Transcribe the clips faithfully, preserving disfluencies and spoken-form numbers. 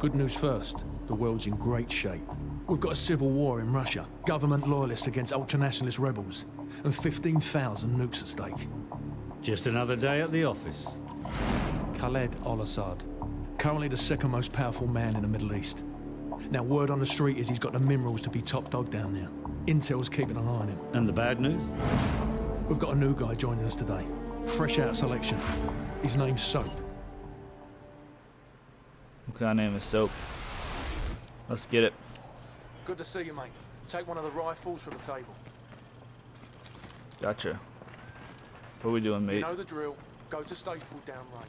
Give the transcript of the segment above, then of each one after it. Good news first, the world's in great shape. We've got a civil war in Russia, government loyalists against ultranationalist rebels, and fifteen thousand nukes at stake. Just another day at the office. Khaled Al-Assad, currently the second most powerful man in the Middle East. Now, word on the street is he's got the minerals to be top dog down there. Intel's keeping an eye on him. And the bad news? We've got a new guy joining us today. Fresh out of selection. His name's Soap. Okay, our name is Soap. Let's get it. Good to see you, mate. Take one of the rifles from the table. Gotcha. What are we doing, mate? You know the drill. Go to Stateful downrange.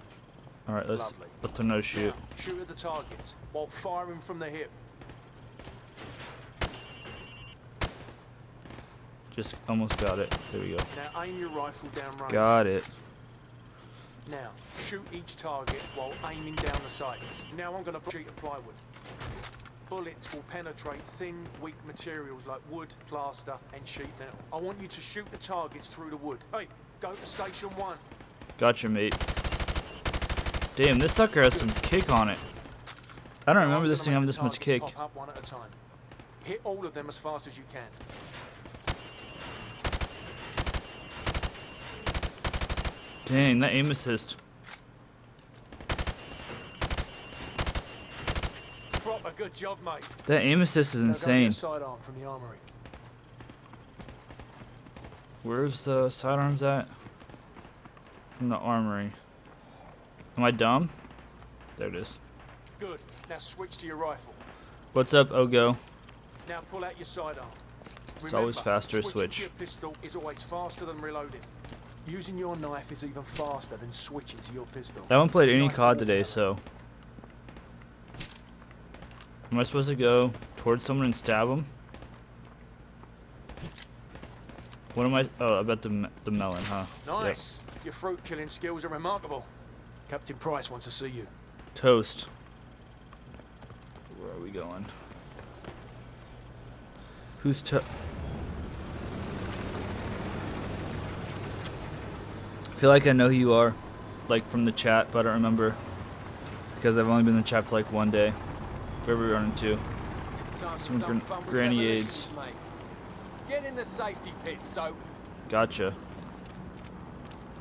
Alright, let's Lovely. Let's no shoot. Now, shoot at the targets while firing from the hip. Just almost got it. There we go. Now aim your rifle downrange. Got it. Now shoot each target while aiming down the sights. Now I'm going to shoot a plywood. Bullets will penetrate thin, weak materials like wood, plaster, and sheet metal. I want you to shoot the targets through the wood. Hey, go to station one. Gotcha, mate. Damn, this sucker has some kick on it. I don't remember this thing having this much kick. Pop up one at a time. Hit all of them as fast as you can. Dang, that aim assist. A good job, mate. That aim assist is insane. Sidearm from the armory. Where's the sidearms at? From the armory. Am I dumb? There it is. Good. Now switch to your rifle. What's up, Ogo? Now pull out your sidearm. It's Remember, always faster to switch. Your pistol is always faster than reloading. Using your knife is even faster than switching to your pistol. I haven't played any C O D today, so. Am I supposed to go towards someone and stab them? What am I? Oh, I bet the, the melon, huh? Nice. Yep. Your fruit killing skills are remarkable. Captain Price wants to see you. Toast. Where are we going? Who's to? I feel like I know who you are, like from the chat, but I don't remember because I've only been in the chat for like one day. Where we running to? Some gr grenades. Get in the safety pit, so. Gotcha.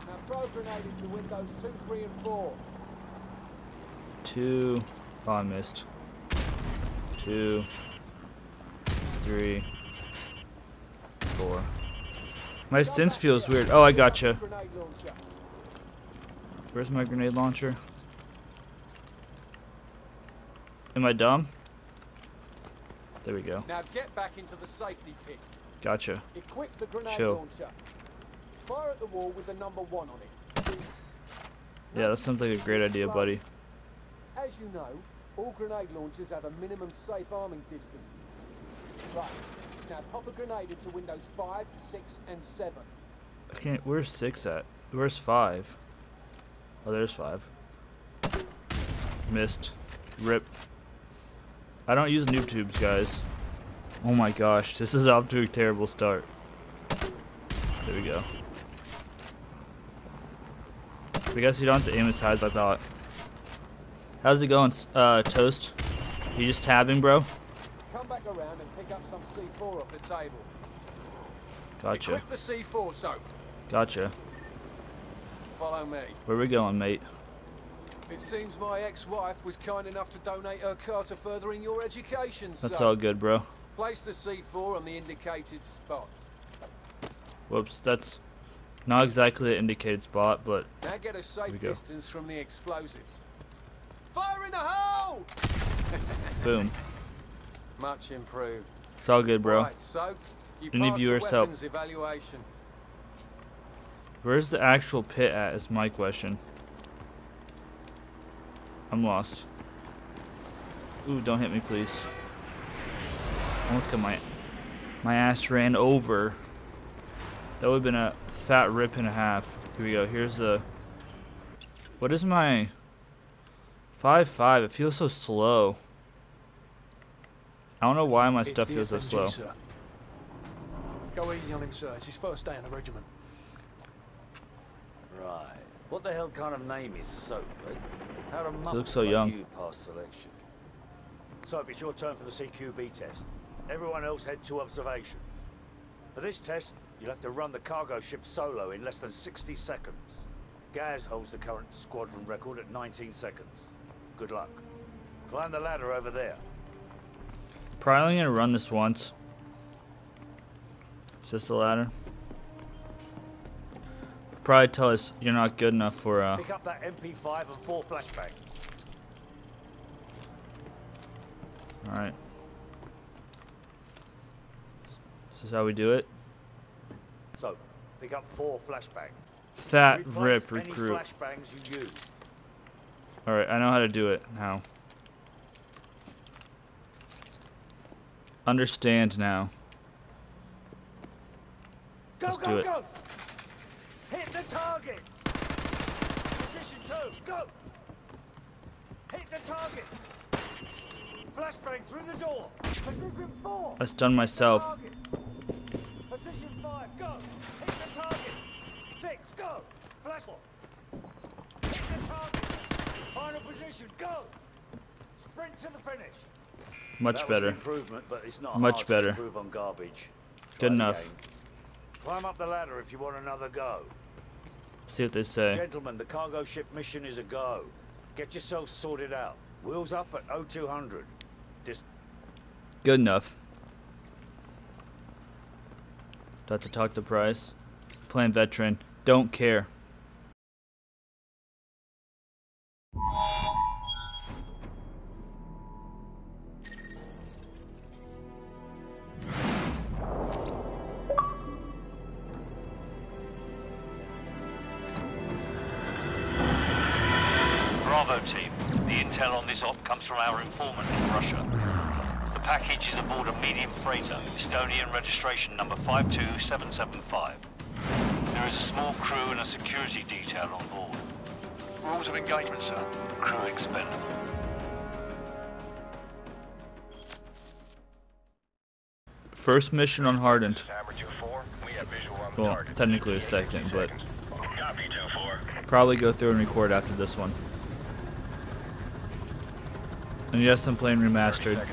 Now throw grenade into windows two, three, and four. Two. Oh, I missed. Two. Three. Four. My sense feels weird. Oh, I gotcha. Where's my grenade launcher? Am I dumb? There we go. Now get back into the safety pit. Gotcha. Equip the grenade Chill. launcher. Fire at the wall with the number one on it. Yeah, that sounds like a great idea, buddy. As you know, all grenade launchers have a minimum safe arming distance. Right. Now pop a grenade into windows five, six, and seven. I can't. Where's six at? Where's five? Oh, there's five. Missed. Rip. I don't use noob tubes, guys. Oh my gosh, this is off to a terrible start. There we go. I guess you don't have to aim as high as I thought. How's it going, uh, Toast? You just tabbing, bro? Come back around and pick up some C four off the table. Gotcha. Equip the C four, so. Gotcha. Follow me. Where we going, mate? It seems my ex-wife was kind enough to donate her car to furthering your education, so... That's all good, bro. Place the C four on the indicated spot. Whoops, that's not exactly the indicated spot, but... Now get a safe distance from the explosives. Fire in the hole! Boom. Much improved. It's all good, bro. Right, so you Any viewers help. Evaluation. Where's the actual pit at is my question. I'm lost. Ooh, don't hit me, please. Almost got my my ass ran over. That would have been a fat rip and a half. Here we go. Here's the. What is my five five? It feels so slow. I don't know why my stuff feels so slow. Sir. Go easy on him, sir. It's his first day in the regiment. Right. What the hell kind of name is Soap? Right? How a you look so young. You past selection. Soap, it's your turn for the C Q B test. Everyone else head to observation. For this test, you'll have to run the cargo ship solo in less than sixty seconds. Gaz holds the current squadron record at nineteen seconds. Good luck. Climb the ladder over there. Probably gonna run this once. It's just a ladder. Probably tell us you're not good enough for uh pick up that M P five and four flashbangs. Alright. This is how we do it. So pick up four flashbangs. Fat rip recruit. Alright, I know how to do it now. Understand now. Go, Let's go, do it. Go. Hit the targets. Position two. Go. Hit the targets. Flashbang through the door. Position four. I stunned myself. Position five. Go. Hit the targets. Six. Go. Flash one. Hit the targets. Final position. Go. Sprint to the finish. Much better. Improvement, but it's not much better. On garbage. Good enough. Climb up the ladder if you want another go. See what they say. Gentlemen, the cargo ship mission is a go. Get yourself sorted out. Wheels up at oh two hundred. Just good enough. Do I have to talk to Price? Playing veteran. Don't care. Estonian registration number five two seven seven five. There is a small crew and a security detail on board. Rules of engagement, sir. Crew expendable. First mission on Hardened. Well, technically a second, but probably go through and record after this one. And yes, I'm playing remastered.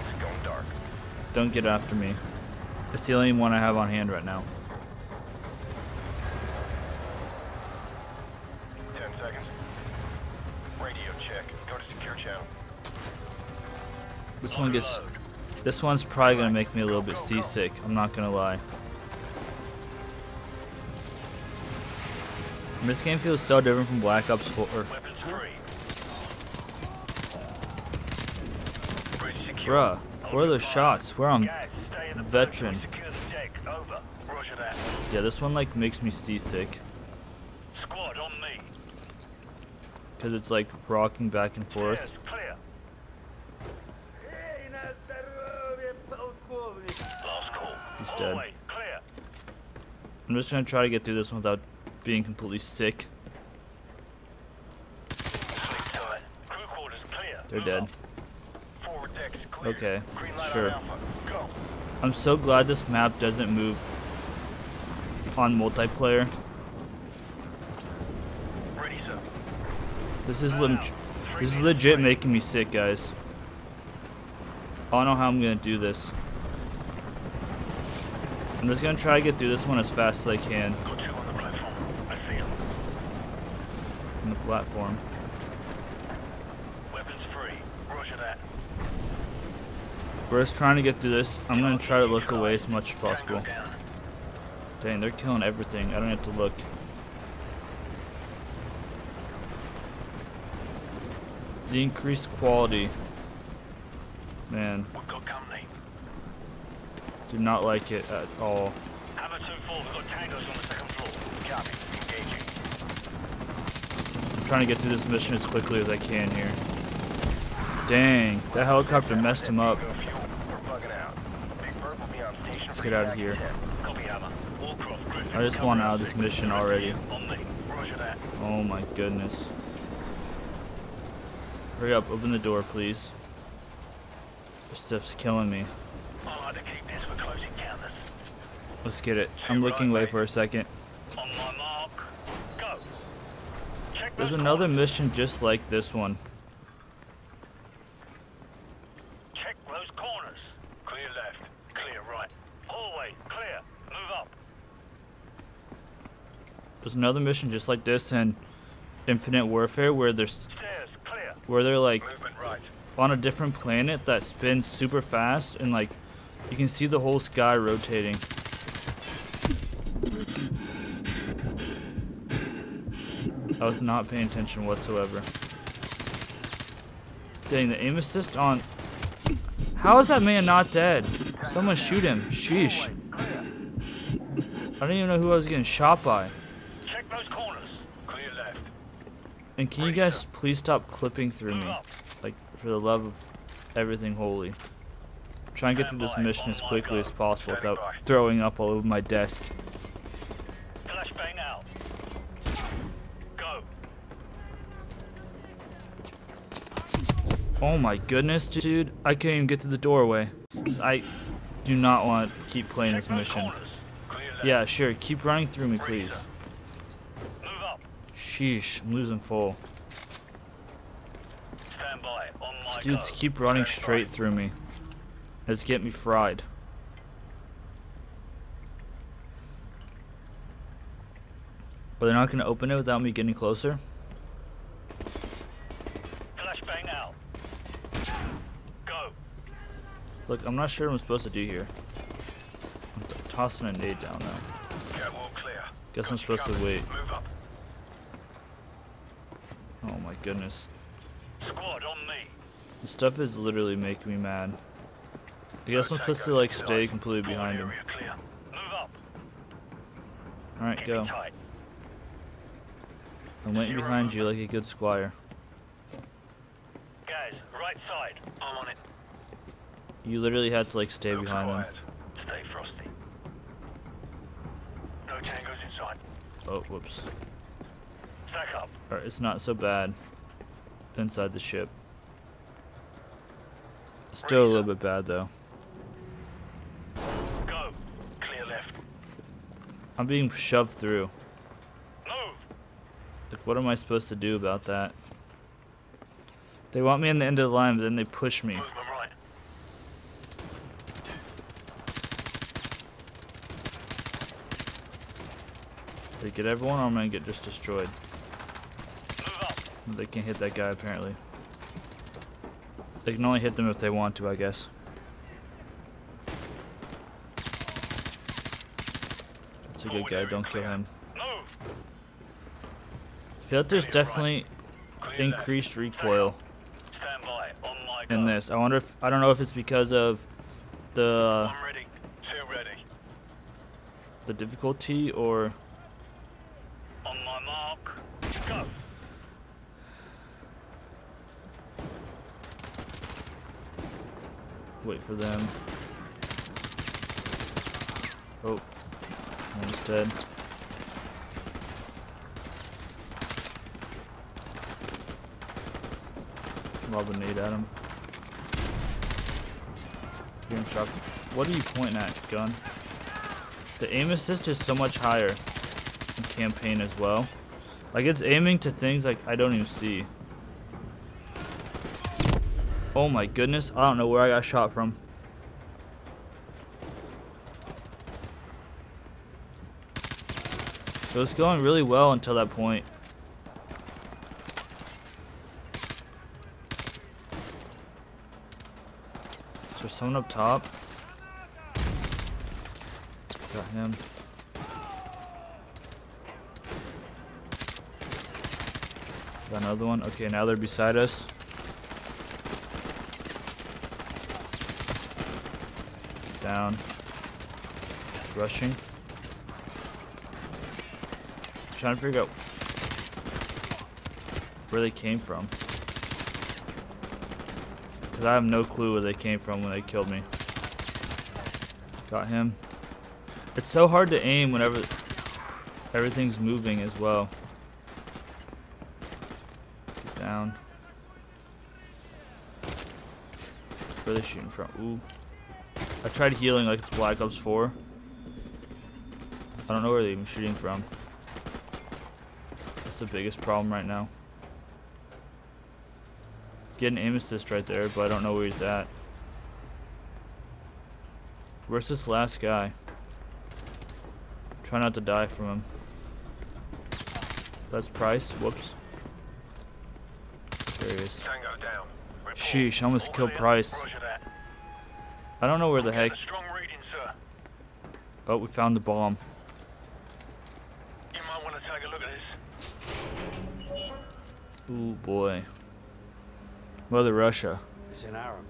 Don't get after me. It's the only one I have on hand right now. Ten seconds. Radio check. Go to secure channel. This one gets. This one's probably gonna make me a little bit seasick. I'm not gonna lie. And this game feels so different from Black Ops four. Bruh, where are those shots? We're on Veteran. Yeah, this one like makes me seasick. Squad on me. Cause it's like rocking back and forth. He's dead. I'm just gonna try to get through this one without being completely sick. They're dead. Okay, sure. I'm so glad this map doesn't move on multiplayer. This is leg this is legit making me sick, guys. I don't know how I'm gonna do this. I'm just gonna try to get through this one as fast as I can. On the platform. We're just trying to get through this. I'm gonna try to look away as much as possible. Dang, they're killing everything. I don't have to look. The increased quality. Man. Do not like it at all. I'm trying to get through this mission as quickly as I can here. Dang, that helicopter messed him up. Let's get out of here. I just want out of this mission already. Oh my goodness. Hurry up, open the door, please. This stuff's killing me. Let's get it. I'm looking away for a second. There's another mission just like this one. There's another mission just like this in Infinite Warfare where there's where they're like right. on a different planet that spins super fast, and like you can see the whole sky rotating. I was not paying attention whatsoever. Dang, the aim assist on... How is that man not dead? Someone shoot him. Sheesh. I don't even know who I was getting shot by. Check those corners. Clear left. And can you guys please stop clipping through me? Like, for the love of everything holy. I'm trying to get through this mission as quickly as possible without throwing up all over my desk. Flashbang out. Oh my goodness, dude. I can't even get to the doorway. I do not want to keep playing this mission. Yeah, sure. Keep running through me, please. Sheesh, I'm losing full. These dudes keep running straight through me. It's getting me fried. Are they not going to open it without me getting closer? Look, I'm not sure what I'm supposed to do here. I'm tossing a nade down now. Yeah, well, clear. Guess I'm supposed to wait. Move up. Oh my goodness. Squad on me. This stuff is literally making me mad. I guess I'm supposed to like stay completely behind him. Alright, go. I'm waiting behind you like a good squire. Guys, right side. I'm on it. You literally had to like stay behind them. Stay frosty. No tangos inside. Oh, whoops. Stack up. Alright, it's not so bad inside the ship. Still a little bit bad though. Go. Clear left. I'm being shoved through. Move. Like, what am I supposed to do about that? They want me in the end of the line, but then they push me. They get everyone, or I'm gonna get just destroyed. They can't hit that guy apparently. They can only hit them if they want to, I guess. That's a good guy, don't kill him. I feel like there's definitely increased recoil in this. I wonder if, I don't know if it's because of the the difficulty or wait for them. Oh, almost dead. Lob a nade at him. Hear him shot. What are you pointing at, gun? The aim assist is so much higher in campaign as well. Like, it's aiming to things like I don't even see. Oh my goodness, I don't know where I got shot from. It was going really well until that point. Is there someone up top? Got him. Got another one. Okay, now they're beside us. Down. Rushing. I'm trying to figure out where they came from. Because I have no clue where they came from when they killed me. Got him. It's so hard to aim whenever everything's moving as well. Get down. Where are they shooting from? Ooh. I tried healing like it's Black Ops four. I don't know where they're even shooting from. That's the biggest problem right now. Get an aim assist right there, but I don't know where he's at. Where's this last guy? Try not to die from him. That's Price. Whoops. Curious. Sheesh, I almost killed Price. I don't know where the heck. Oh, we found the bomb. You might want to take a look at this. Oh boy. Mother Russia. It's in Arabic.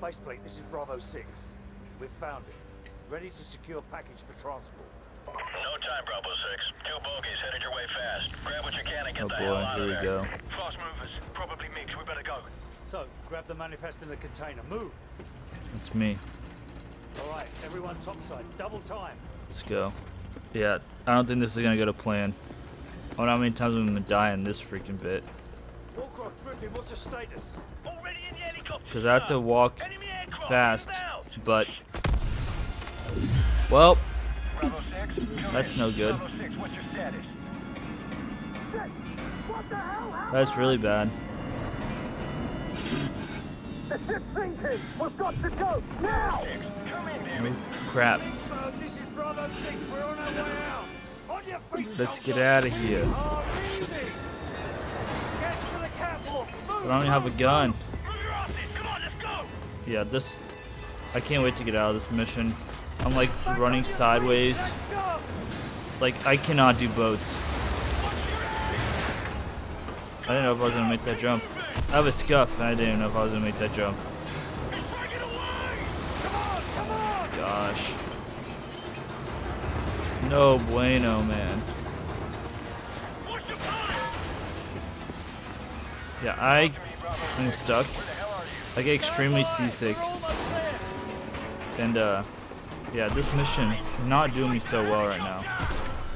Faceplate, this is Bravo six. We've found it. Ready to secure package for transport. No time, Bravo six. Two bogeys headed your way fast. Grab what you can and get oh the boy, hell out of there. Here we go. Fast movers, probably mixed. We better go. So, grab the manifest in the container. Move. That's me. All right, everyone topside. Double time. Let's go. Yeah, I don't think this is gonna go to plan. I don't know how many times I'm gonna die in this freaking bit. Warcraft Griffin, what's your status? Already in the helicopter. Because I have to walk fast, but well. Bravo six, that's no good. Bravo six, what's your status? What the hell? That's really bad. The ship's sinking. We've got to go now. Come in, damn it. Crap. This is Bravo six. We're on our way out. On your feet. Let's get out of here. Oh, easy. Get to the catwalk. Move, I don't even have a gun. Move your asses. Come on, let's go. Yeah, this. I can't wait to get out of this mission. I'm like running sideways. Like, I cannot do boats. I didn't know if I was gonna make that jump. I have a scuff and I didn't know if I was gonna make that jump. Gosh. No bueno, man. Yeah, I am stuck. I get extremely seasick. And uh yeah, this mission is not doing me so well right now.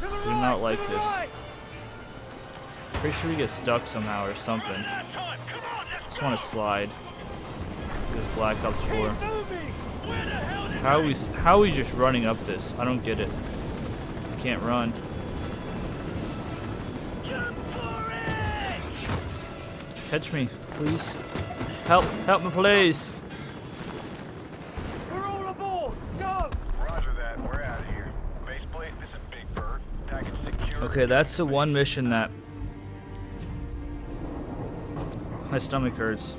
I do not like this. Pretty sure we get stuck somehow or something. Just want to slide. This Black Ops four. How are we? How are we just running up this? I don't get it. We can't run. Catch me, please. Help! Help me, please. Okay, that's the one mission that my stomach hurts.